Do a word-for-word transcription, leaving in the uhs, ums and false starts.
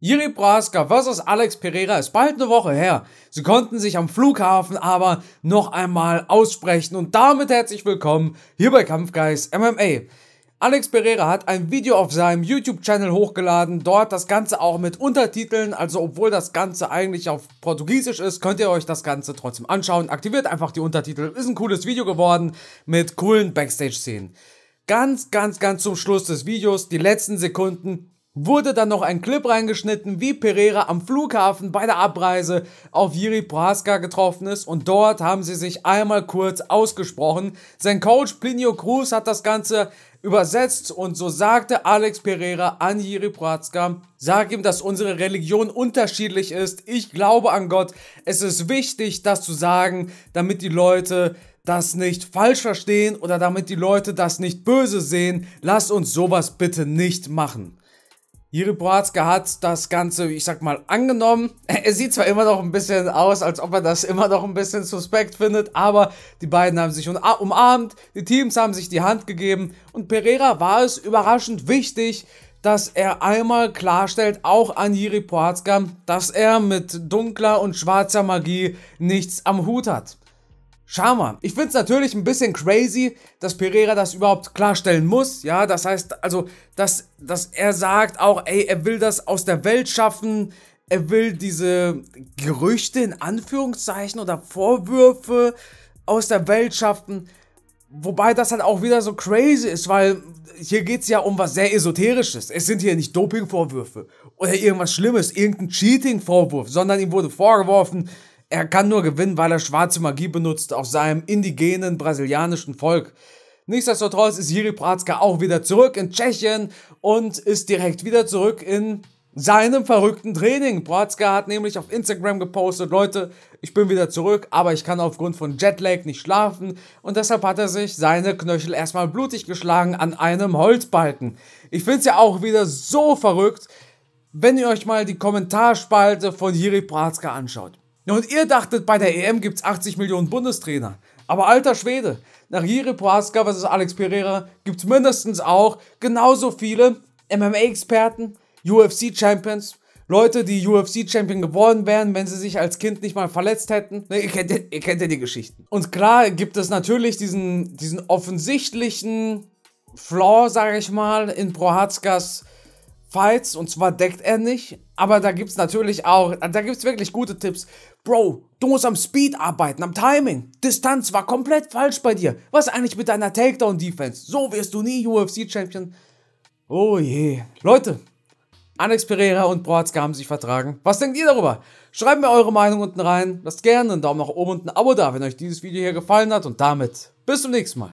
Jiri Prochazka versus Alex Pereira ist bald eine Woche her. Sie konnten sich am Flughafen aber noch einmal aussprechen und damit herzlich willkommen hier bei Kampfgeist M M A. Alex Pereira hat ein Video auf seinem YouTube-Channel hochgeladen, dort das Ganze auch mit Untertiteln, also obwohl das Ganze eigentlich auf Portugiesisch ist, könnt ihr euch das Ganze trotzdem anschauen. Aktiviert einfach die Untertitel, ist ein cooles Video geworden mit coolen Backstage-Szenen. Ganz, ganz, ganz zum Schluss des Videos, die letzten Sekunden, wurde dann noch ein Clip reingeschnitten, wie Pereira am Flughafen bei der Abreise auf Jiri Prochazka getroffen ist und dort haben sie sich einmal kurz ausgesprochen. Sein Coach Plinio Cruz hat das Ganze übersetzt und so sagte Alex Pereira an Jiri Prochazka: Sag ihm, dass unsere Religion unterschiedlich ist, ich glaube an Gott, es ist wichtig, das zu sagen, damit die Leute das nicht falsch verstehen oder damit die Leute das nicht böse sehen, lasst uns sowas bitte nicht machen. Jiri Prochazka hat das Ganze, ich sag mal, angenommen. Er sieht zwar immer noch ein bisschen aus, als ob er das immer noch ein bisschen suspekt findet, aber die beiden haben sich umarmt, die Teams haben sich die Hand gegeben und Pereira war es überraschend wichtig, dass er einmal klarstellt, auch an Jiri Prochazka, dass er mit dunkler und schwarzer Magie nichts am Hut hat. Schau mal, ich find's natürlich ein bisschen crazy, dass Pereira das überhaupt klarstellen muss, ja, das heißt, also, dass, dass er sagt auch, ey, er will das aus der Welt schaffen, er will diese Gerüchte in Anführungszeichen oder Vorwürfe aus der Welt schaffen, wobei das halt auch wieder so crazy ist, weil hier geht's ja um was sehr Esoterisches, es sind hier nicht Dopingvorwürfe oder irgendwas Schlimmes, irgendein Cheating-Vorwurf, sondern ihm wurde vorgeworfen, er kann nur gewinnen, weil er schwarze Magie benutzt auf seinem indigenen brasilianischen Volk. Nichtsdestotrotz ist Jiri Prochazka auch wieder zurück in Tschechien und ist direkt wieder zurück in seinem verrückten Training. Prochazka hat nämlich auf Instagram gepostet, Leute, ich bin wieder zurück, aber ich kann aufgrund von Jetlag nicht schlafen und deshalb hat er sich seine Knöchel erstmal blutig geschlagen an einem Holzbalken. Ich find's ja auch wieder so verrückt, wenn ihr euch mal die Kommentarspalte von Jiri Prochazka anschaut. Und ihr dachtet, bei der E M gibt's achtzig Millionen Bundestrainer. Aber alter Schwede, nach Jiri Prochazka versus Alex Pereira gibt's mindestens auch genauso viele M M A-Experten, U F C-Champions, Leute, die U F C-Champion geworden wären, wenn sie sich als Kind nicht mal verletzt hätten. Ne, ihr, kennt, ihr kennt ja die Geschichten. Und klar gibt es natürlich diesen, diesen offensichtlichen Flaw, sage ich mal, in Prochazkas Fights, und zwar deckt er nicht, aber da gibt's natürlich auch, da gibt's wirklich gute Tipps. Bro, du musst am Speed arbeiten, am Timing. Distanz war komplett falsch bei dir. Was eigentlich mit deiner Takedown-Defense? So wirst du nie U F C-Champion. Oh je. Leute, Alex Pereira und Prochazka haben sich vertragen. Was denkt ihr darüber? Schreibt mir eure Meinung unten rein. Lasst gerne einen Daumen nach oben und ein Abo da, wenn euch dieses Video hier gefallen hat. Und damit bis zum nächsten Mal.